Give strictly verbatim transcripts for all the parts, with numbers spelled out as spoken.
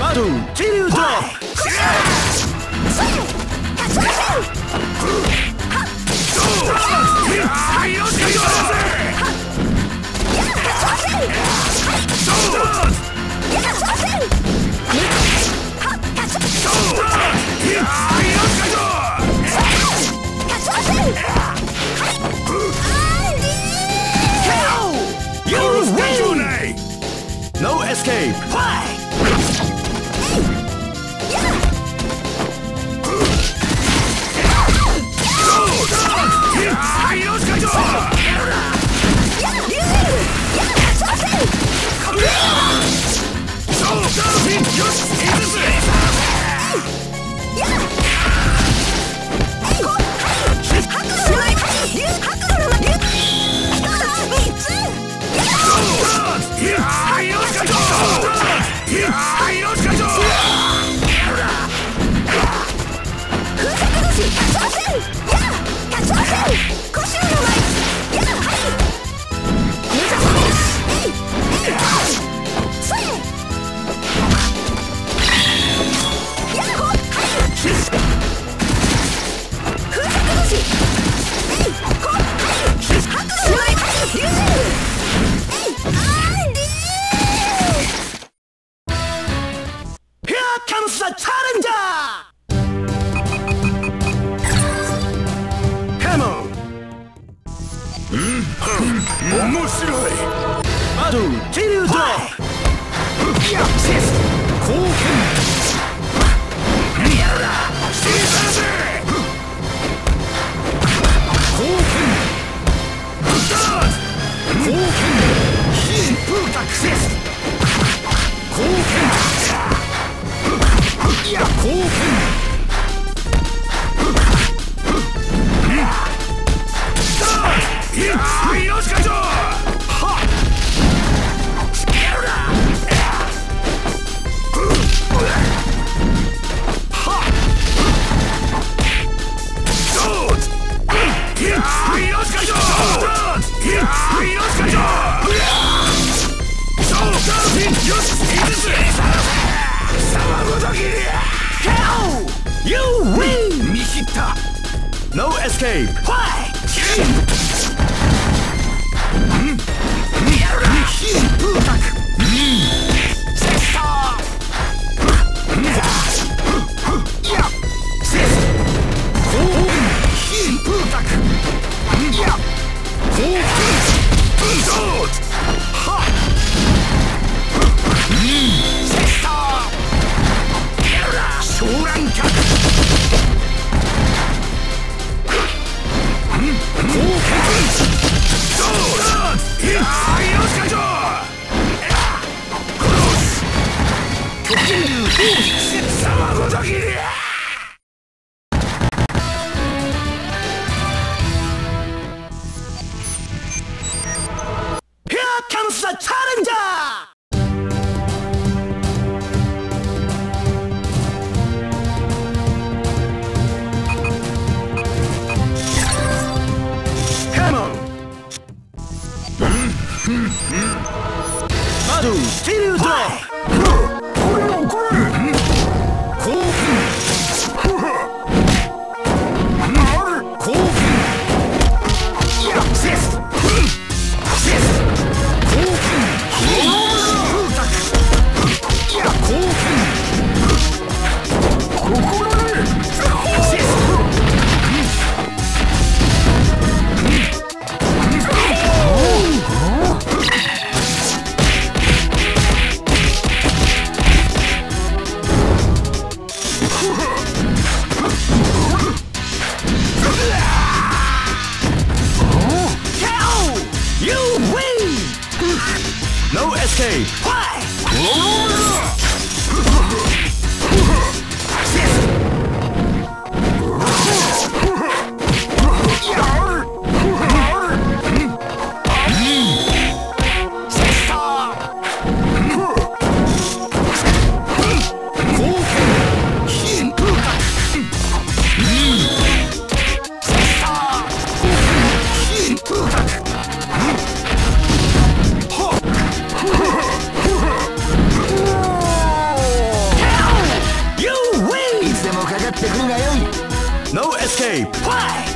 battle till no escape! Why? The challenger! Come on! Battle Kiryu. Yeah, cool. No escape! Why? Battle till you die! Hey! Huh?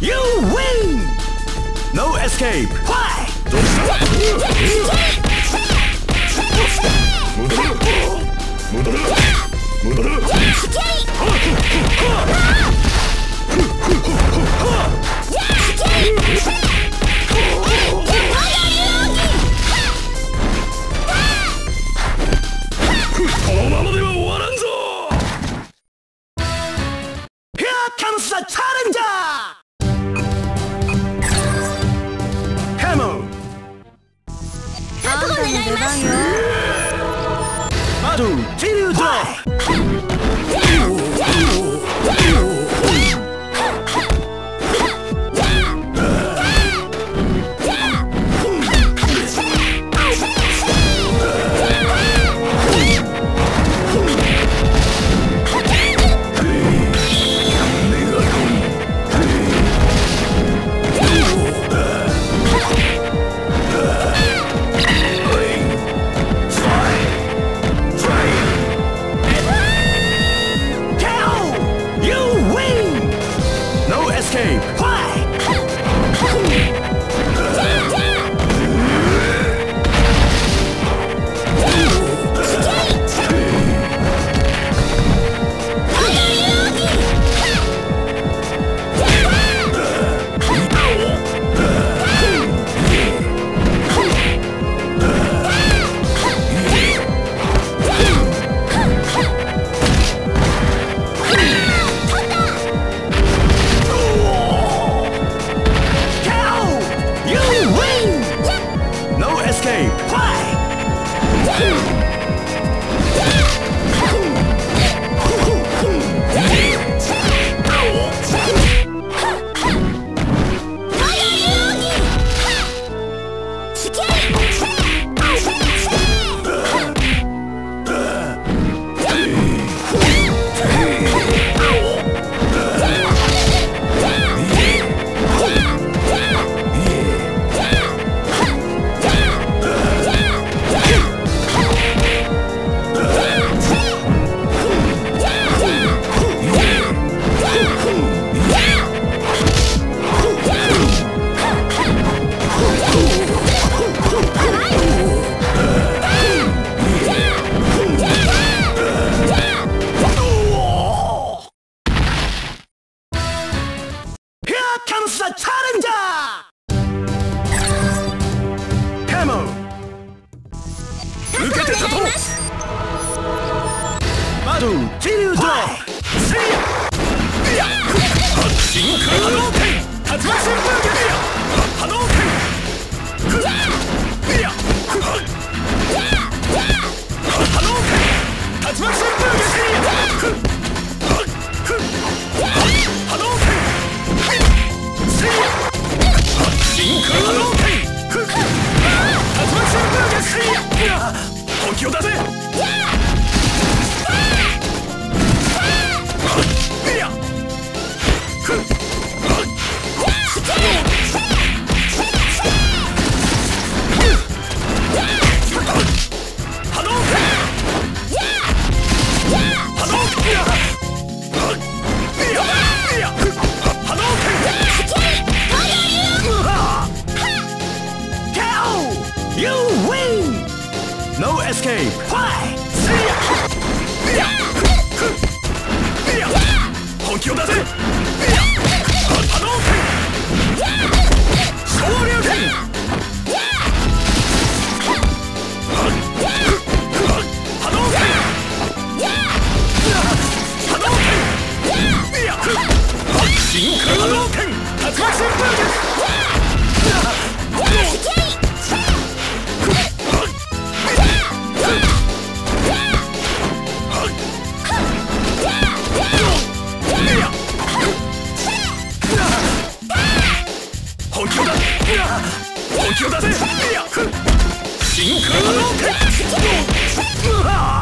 You win! No escape! Here comes the challenger! Hammer! Battle! Kiryu-do! Shin Kadoken!